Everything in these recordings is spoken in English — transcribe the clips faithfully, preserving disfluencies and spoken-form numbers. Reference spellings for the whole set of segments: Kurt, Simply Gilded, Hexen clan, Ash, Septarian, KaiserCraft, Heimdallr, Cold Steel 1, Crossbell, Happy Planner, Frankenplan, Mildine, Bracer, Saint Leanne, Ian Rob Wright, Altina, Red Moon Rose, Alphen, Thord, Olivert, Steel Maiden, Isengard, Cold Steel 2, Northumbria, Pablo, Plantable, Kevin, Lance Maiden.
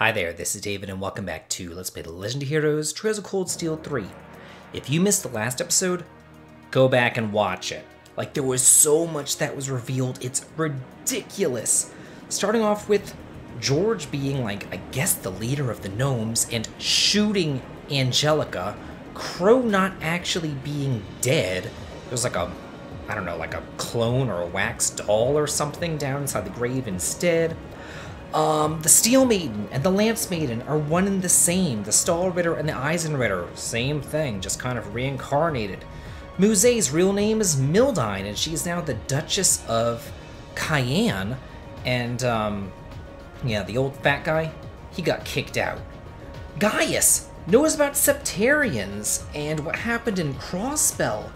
Hi there, this is David and welcome back to Let's Play the Legend of Heroes Trails of Cold Steel three. If you missed the last episode, go back and watch it. Like, there was so much that was revealed, it's ridiculous. Starting off with George being, like, I guess the leader of the gnomes and shooting Angelica, Crow not actually being dead. It was like a, I don't know, like a clone or a wax doll or something down inside the grave instead. Um, the Steel Maiden and the Lance Maiden are one and the same. The Star Ritter and the Eisenritter, same thing, just kind of reincarnated. Muse's real name is Mildine, and she's now the Duchess of Cayenne. And, um, yeah, the old fat guy, he got kicked out. Gaius knows about Septarians and what happened in Crossbell.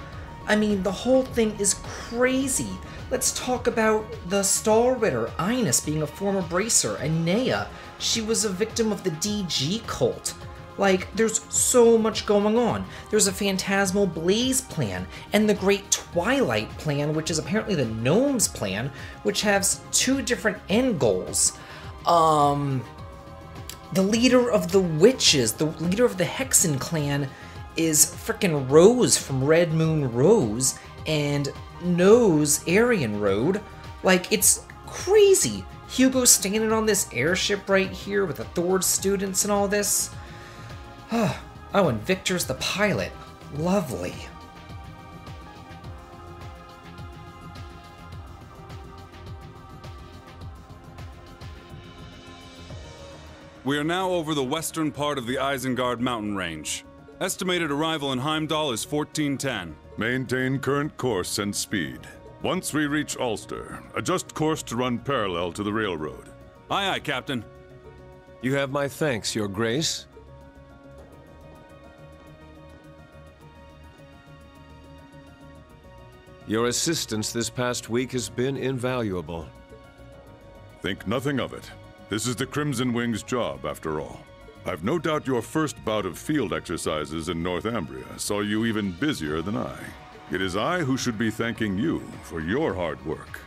I mean, the whole thing is crazy. Let's talk about the Star Ritter, Ines, being a former Bracer, and Anaya. She was a victim of the D G cult. Like, there's so much going on. There's a Phantasmal Blaze plan, and the Great Twilight plan, which is apparently the Gnomes plan, which has two different end goals. Um, the leader of the Witches, the leader of the Hexen clan, is frickin' Rose from Red Moon Rose, and knows Aryan Road. Like, it's crazy. Hugo's standing on this airship right here with the Thord students and all this. Oh, and Victor's the pilot. Lovely. We are now over the western part of the Isengard mountain range. Estimated arrival in Heimdallr is fourteen ten. Maintain current course and speed. Once we reach Ulster, adjust course to run parallel to the railroad. Aye, aye, Captain. You have my thanks, Your Grace. Your assistance this past week has been invaluable. Think nothing of it. This is the Crimson Wing's job, after all. I've no doubt your first bout of field exercises in Northumbria saw you even busier than I. It is I who should be thanking you for your hard work.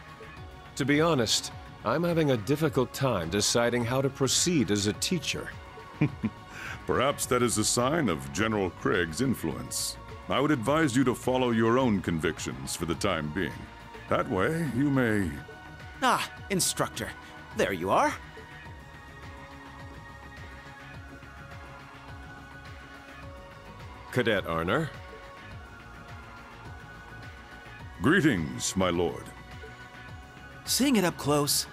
To be honest, I'm having a difficult time deciding how to proceed as a teacher. Perhaps that is a sign of General Craig's influence. I would advise you to follow your own convictions for the time being. That way, you may... Ah, instructor. There you are. Cadet Arner. Greetings, my lord. Seeing it up close,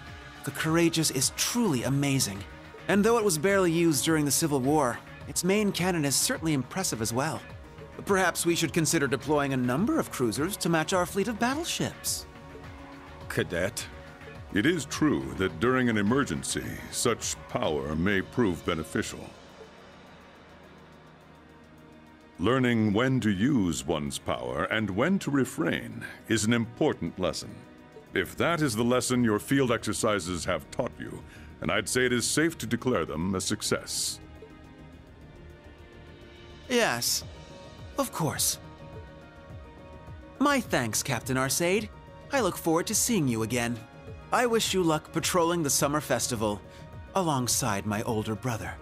the Courageous is truly amazing. And though it was barely used during the Civil War, its main cannon is certainly impressive as well. Perhaps we should consider deploying a number of cruisers to match our fleet of battleships. Cadet. It is true that during an emergency, such power may prove beneficial. Learning when to use one's power and when to refrain is an important lesson. If that is the lesson your field exercises have taught you, then I'd say it is safe to declare them a success. Yes, of course. My thanks, Captain Arcade. I look forward to seeing you again. I wish you luck patrolling the summer festival alongside my older brother.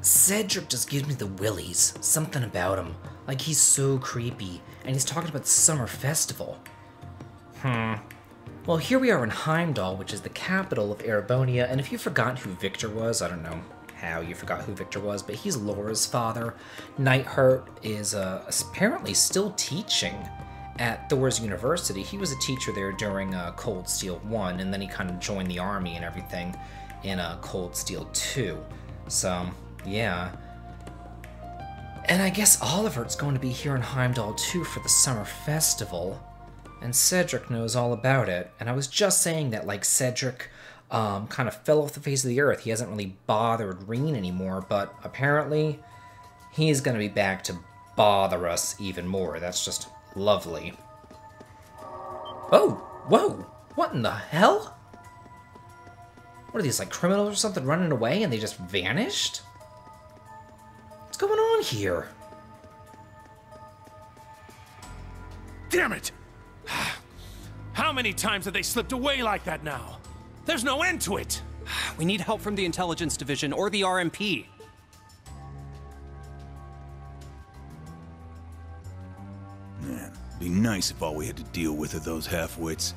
Cedric just gives me the willies. Something about him. Like, he's so creepy. And he's talking about the summer festival. Hmm. Well, here we are in Heimdallr, which is the capital of Erebonia. And if you forgot who Victor was, I don't know how you forgot who Victor was, but he's Laura's father. Nightheart is uh, apparently still teaching at Thor's University. He was a teacher there during uh, Cold Steel one, and then he kind of joined the army and everything in uh, Cold Steel two. So... yeah. And I guess Olivert's going to be here in Heimdallr too for the summer festival. And Cedric knows all about it. And I was just saying that, like, Cedric um, kind of fell off the face of the earth. He hasn't really bothered Rean anymore, but apparently he's going to be back to bother us even more. That's just lovely. Oh, whoa! What in the hell? What are these, like, criminals or something running away and they just vanished? What's going on here? Damn it! How many times have they slipped away like that now? There's no end to it! We need help from the Intelligence Division or the R M P. Man, it'd be nice if all we had to deal with are those half-wits.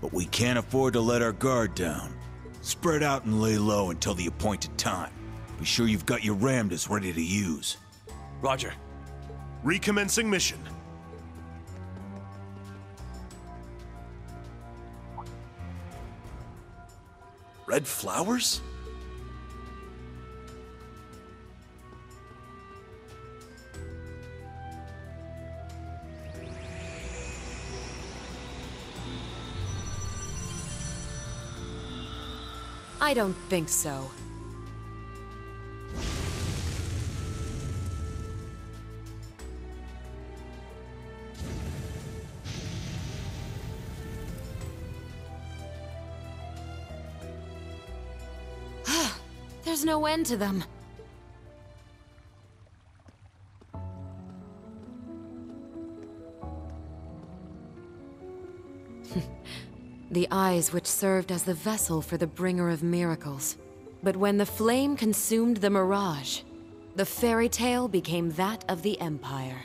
But we can't afford to let our guard down. Spread out and lay low until the appointed time. Be sure you've got your Ramdas ready to use. Roger. Recommencing mission. Red flowers? I don't think so. There's no end to them. The eyes which served as the vessel for the bringer of miracles. But when the flame consumed the mirage, the fairy tale became that of the Empire.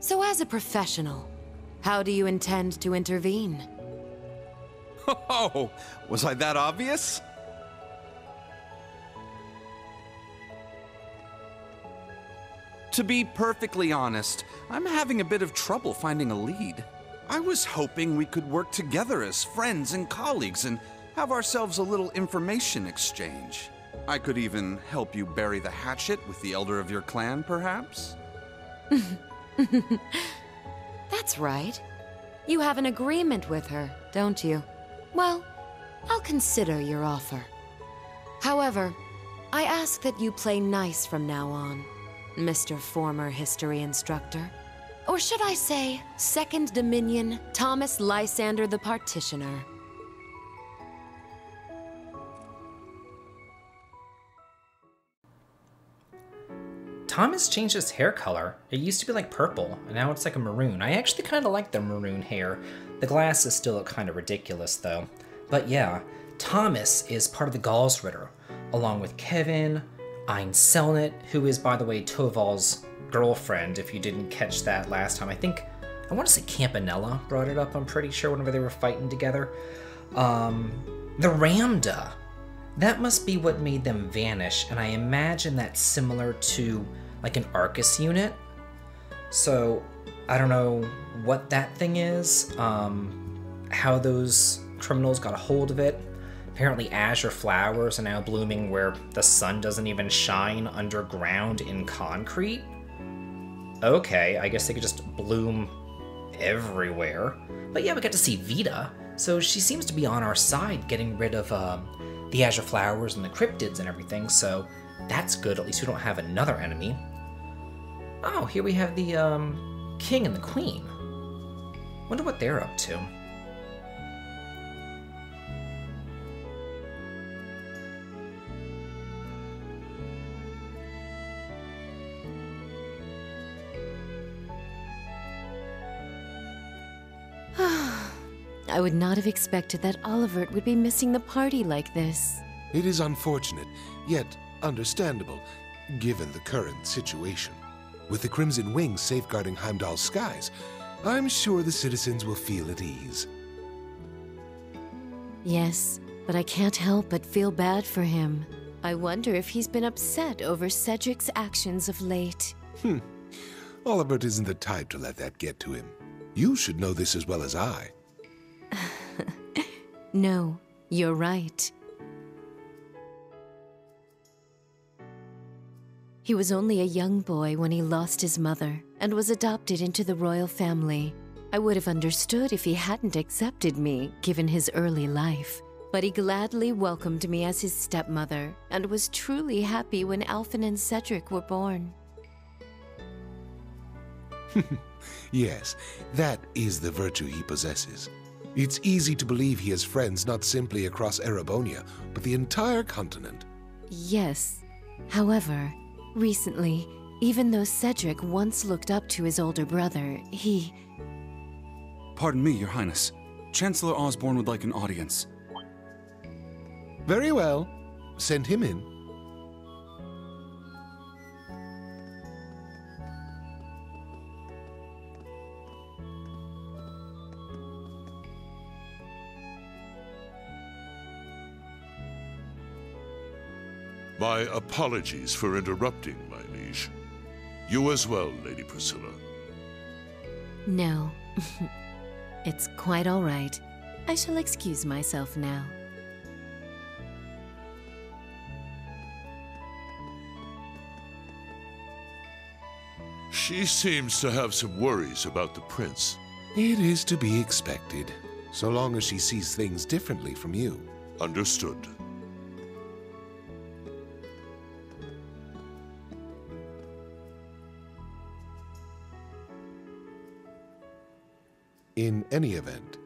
So as a professional, how do you intend to intervene? Oh, was I that obvious? To be perfectly honest, I'm having a bit of trouble finding a lead. I was hoping we could work together as friends and colleagues and have ourselves a little information exchange. I could even help you bury the hatchet with the elder of your clan, perhaps? That's right. You have an agreement with her, don't you? Well, I'll consider your offer. However, I ask that you play nice from now on, Mister Former History Instructor. Or should I say, Second Dominion, Thomas Lysander the Partitioner. Thomas changed his hair color. It used to be like purple, and now it's like a maroon. I actually kind of like the maroon hair. The glasses still look kind of ridiculous, though. But yeah, Thomas is part of the Galsritter, along with Kevin, Ein Selnet, who is, by the way, Toval's girlfriend, if you didn't catch that last time. I think, I want to say Campanella brought it up, I'm pretty sure, whenever they were fighting together. Um, the Ramda. That must be what made them vanish, and I imagine that's similar to, like, an Arcus unit. So, I don't know what that thing is, um, how those criminals got a hold of it. Apparently Azure Flowers are now blooming where the sun doesn't even shine, underground in concrete. Okay, I guess they could just bloom everywhere. But yeah, we got to see Vita, so she seems to be on our side getting rid of um, the Azure Flowers and the cryptids and everything, so that's good. At least we don't have another enemy. Oh, here we have the um, King and the Queen. Wonder what they're up to. I would not have expected that Olivert would be missing the party like this. It is unfortunate, yet understandable, given the current situation. With the Crimson Wings safeguarding Heimdall's skies, I'm sure the citizens will feel at ease. Yes, but I can't help but feel bad for him. I wonder if he's been upset over Cedric's actions of late. Hmm. Olivert isn't the type to let that get to him. You should know this as well as I. No, you're right. He was only a young boy when he lost his mother and was adopted into the royal family. I would have understood if he hadn't accepted me, given his early life. But he gladly welcomed me as his stepmother and was truly happy when Alphen and Cedric were born. Yes, that is the virtue he possesses. It's easy to believe he has friends not simply across Erebonia, but the entire continent. Yes. However, recently, even though Cedric once looked up to his older brother, he Pardon me, Your Highness. Chancellor Osborne would like an audience. Very well. Send him in. My apologies for interrupting, my liege. You as well, Lady Priscilla. No. It's quite all right. I shall excuse myself now. She seems to have some worries about the prince. It is to be expected, so long as she sees things differently from you. Understood. In any event,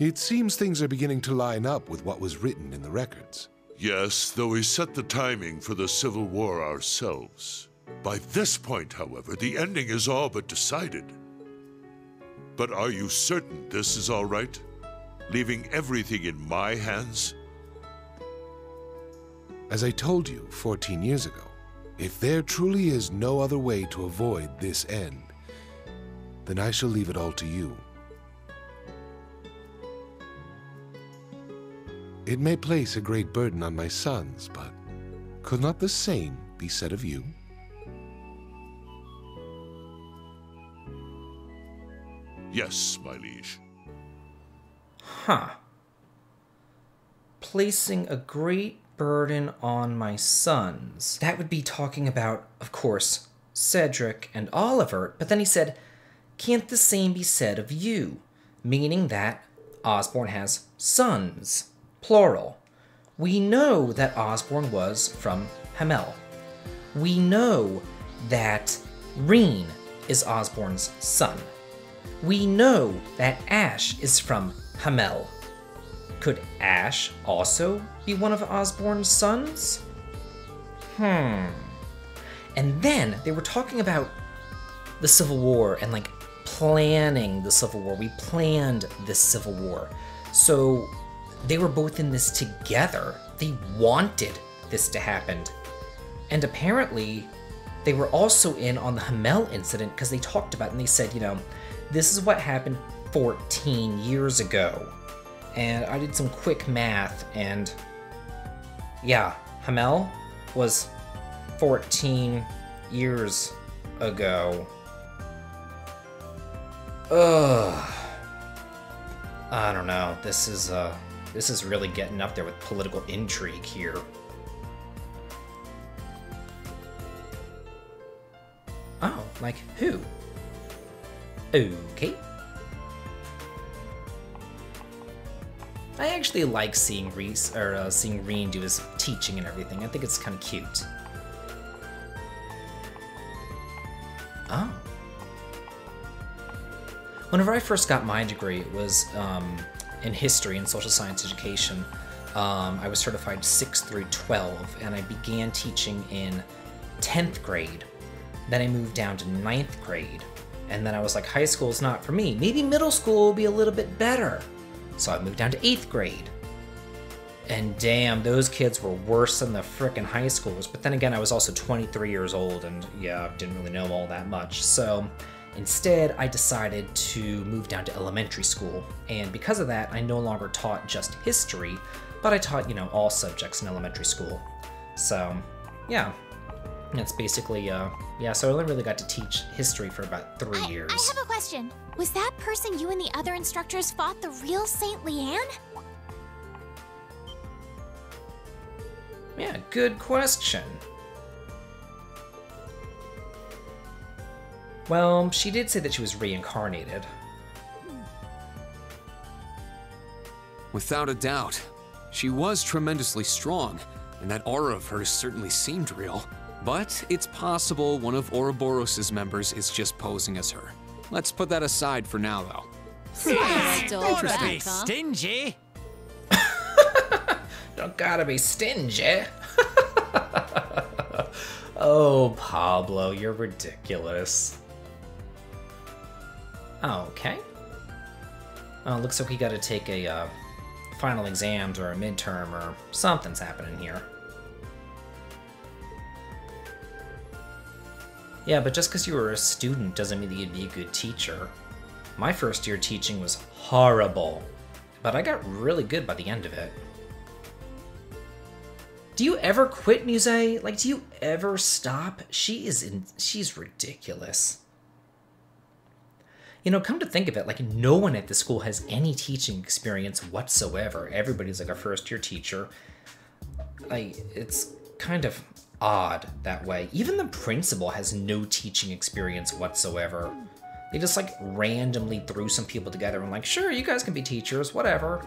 it seems things are beginning to line up with what was written in the records. Yes, though we set the timing for the Civil War ourselves. By this point, however, the ending is all but decided. But are you certain this is all right? Leaving everything in my hands? As I told you fourteen years ago, if there truly is no other way to avoid this end, then I shall leave it all to you. It may place a great burden on my sons, but could not the same be said of you? Yes, my liege. Huh. Placing a great burden on my sons. That would be talking about, of course, Cedric and Olivert, but then he said, can't the same be said of you? Meaning that Osborne has sons. Plural. We know that Osborne was from Hamel. We know that Rean is Osborne's son. We know that Ash is from Hamel. Could Ash also be one of Osborne's sons? Hmm. And then they were talking about the Civil War and like planning the Civil War. We planned this Civil War. So they were both in this together. They wanted this to happen. And apparently, they were also in on the Hamel incident because they talked about it and they said, you know, this is what happened fourteen years ago. And I did some quick math and yeah, Hamel was fourteen years ago. Ugh. I don't know. This is, uh... This is really getting up there with political intrigue here. Oh, like who? Okay. I actually like seeing Reese or uh, seeing Rean do his teaching and everything. I think it's kind of cute. Oh. Whenever I first got my degree, it was um. in history and social science education. Um, I was certified six through twelve, and I began teaching in tenth grade. Then I moved down to ninth grade, and then I was like, high school's not for me. Maybe middle school will be a little bit better. So I moved down to eighth grade. And damn, those kids were worse than the frickin' high schoolers. But then again, I was also twenty-three years old, and yeah, didn't really know all that much. So instead, I decided to move down to elementary school, and because of that, I no longer taught just history, but I taught, you know, all subjects in elementary school. So, yeah, that's basically, uh, yeah, so I only really got to teach history for about three I, years. I have a question. Was that person you and the other instructors fought the real Saint Leanne? Yeah, good question. Well, she did say that she was reincarnated. Without a doubt. She was tremendously strong, and that aura of hers certainly seemed real. But it's possible one of Ouroboros' members is just posing as her. Let's put that aside for now, though. Don't be stingy! Don't gotta be stingy! Oh, Pablo, you're ridiculous. Okay. Uh, looks like we gotta take a uh, final exams or a midterm or something's happening here. Yeah, but just because you were a student doesn't mean that you'd be a good teacher. My first year teaching was horrible, but I got really good by the end of it. Do you ever quit, Muse? Like, do you ever stop? She is in, she's ridiculous. You know, come to think of it, like, no one at the school has any teaching experience whatsoever. Everybody's like a first-year teacher. Like, it's kind of odd that way. Even the principal has no teaching experience whatsoever. They just, like, randomly threw some people together and, like, sure, you guys can be teachers, whatever.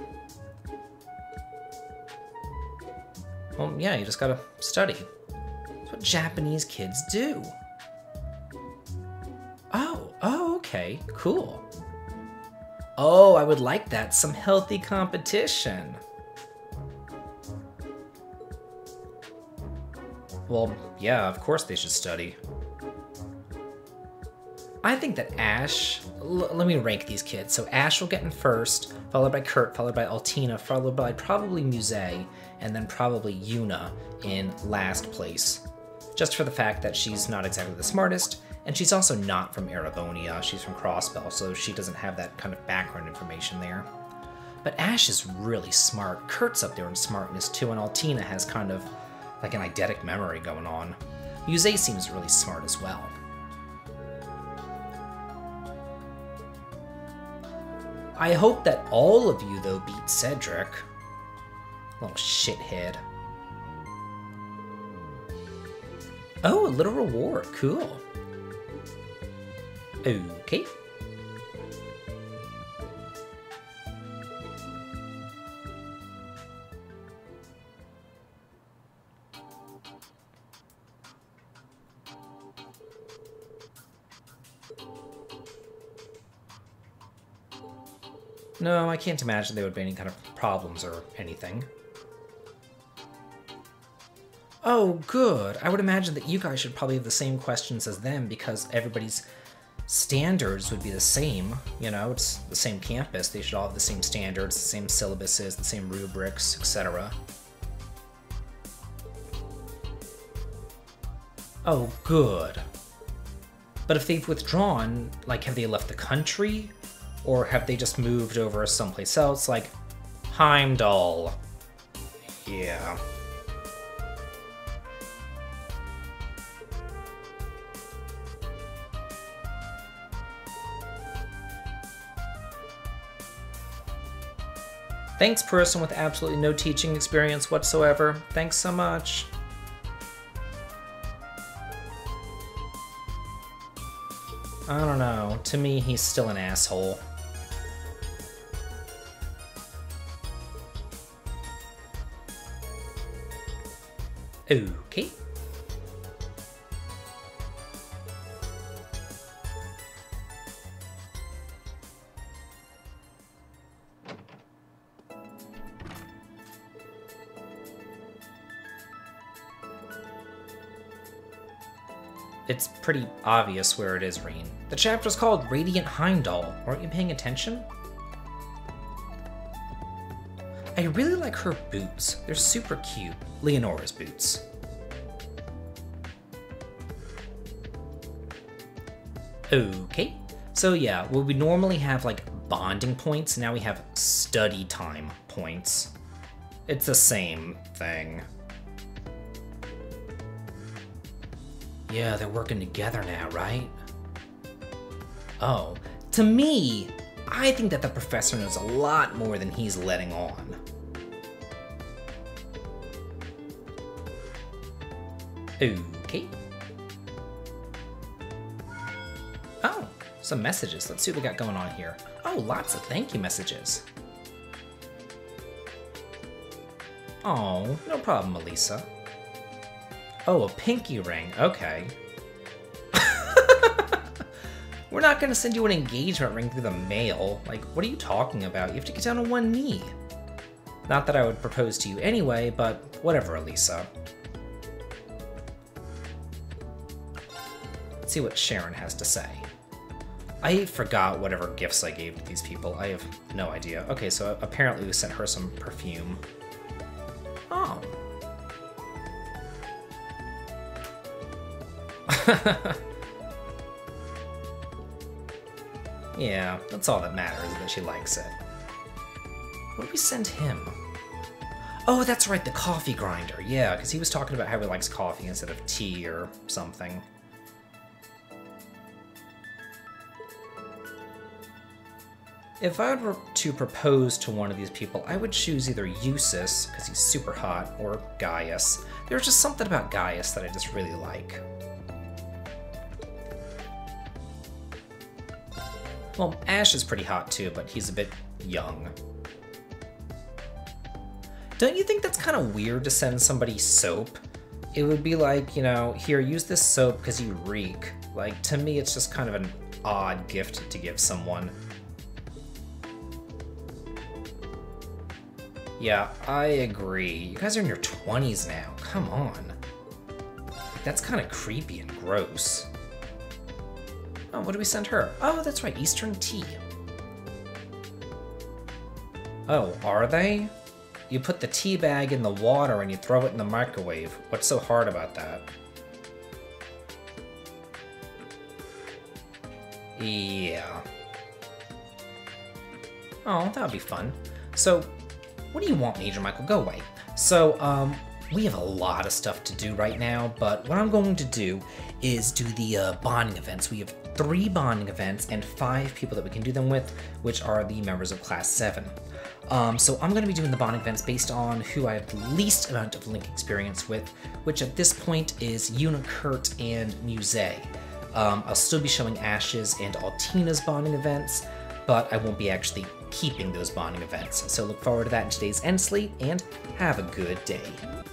Well, yeah, you just gotta study. That's what Japanese kids do. Oh, oh, okay, cool. Oh, I would like that. Some healthy competition. Well, yeah, of course they should study. I think that Ash... L let me rank these kids. So Ash will get in first, followed by Kurt, followed by Altina, followed by probably Muse, and then probably Yuna in last place. Just for the fact that she's not exactly the smartest, and she's also not from Erebonia, she's from Crossbell, so she doesn't have that kind of background information there. But Ash is really smart, Kurt's up there in smartness too, and Altina has kind of like an eidetic memory going on. Muse seems really smart as well. I hope that all of you, though, beat Cedric. Little shithead. Oh, a little reward. Cool. Okay. No, I can't imagine there would be any kind of problems or anything. Oh, good. I would imagine that you guys should probably have the same questions as them because everybody's standards would be the same. You know, it's the same campus. They should all have the same standards, the same syllabuses, the same rubrics, et cetera. Oh, good. But if they've withdrawn, like, have they left the country? Or have they just moved over someplace else, like Heimdallr? Yeah. Thanks, person with absolutely no teaching experience whatsoever. Thanks so much. I don't know. To me, he's still an asshole. Okay. It's pretty obvious where it is, Rean. The chapter's called Radiant Heimdallr. Weren't you paying attention? I really like her boots. They're super cute. Leonora's boots. Okay. So yeah, well, we normally have like bonding points. Now we have study time points. It's the same thing. Yeah, they're working together now, right? Oh, to me, I think that the professor knows a lot more than he's letting on. Okay. Oh, some messages. Let's see what we got going on here. Oh, lots of thank you messages. Oh, no problem, Melissa. Oh, a pinky ring. Okay. We're not gonna send you an engagement ring through the mail. Like, what are you talking about? You have to get down on one knee. Not that I would propose to you anyway, but whatever, Elisa. Let's see what Sharon has to say. I forgot whatever gifts I gave to these people. I have no idea. Okay, so apparently we sent her some perfume. Oh. Yeah, that's all that matters, that she likes it. What did we send him? Oh, that's right, the coffee grinder. Yeah, because he was talking about how he likes coffee instead of tea or something. If I were to propose to one of these people, I would choose either Eustace, because he's super hot, or Gaius. There's just something about Gaius that I just really like. Well, Ash is pretty hot too, but he's a bit young. Don't you think that's kind of weird to send somebody soap? It would be like, you know, here, use this soap because you reek. Like, to me, it's just kind of an odd gift to give someone. Yeah, I agree. You guys are in your twenties now. Come on. That's kind of creepy and gross. Oh, what do we send her? Oh, that's right, Eastern tea. Oh, are they? You put the tea bag in the water and you throw it in the microwave. What's so hard about that? Yeah. Oh, that would be fun. So, what do you want, Major Michael? Go away. So, um, we have a lot of stuff to do right now, but what I'm going to do is do the uh, bonding events. We have three bonding events and five people that we can do them with, which are the members of Class seven. Um, so I'm going to be doing the bonding events based on who I have the least amount of Link experience with, which at this point is Unicurt and Muse. Um, I'll still be showing Ash's and Altina's bonding events, but I won't be actually keeping those bonding events. So look forward to that in today's end slate, and have a good day.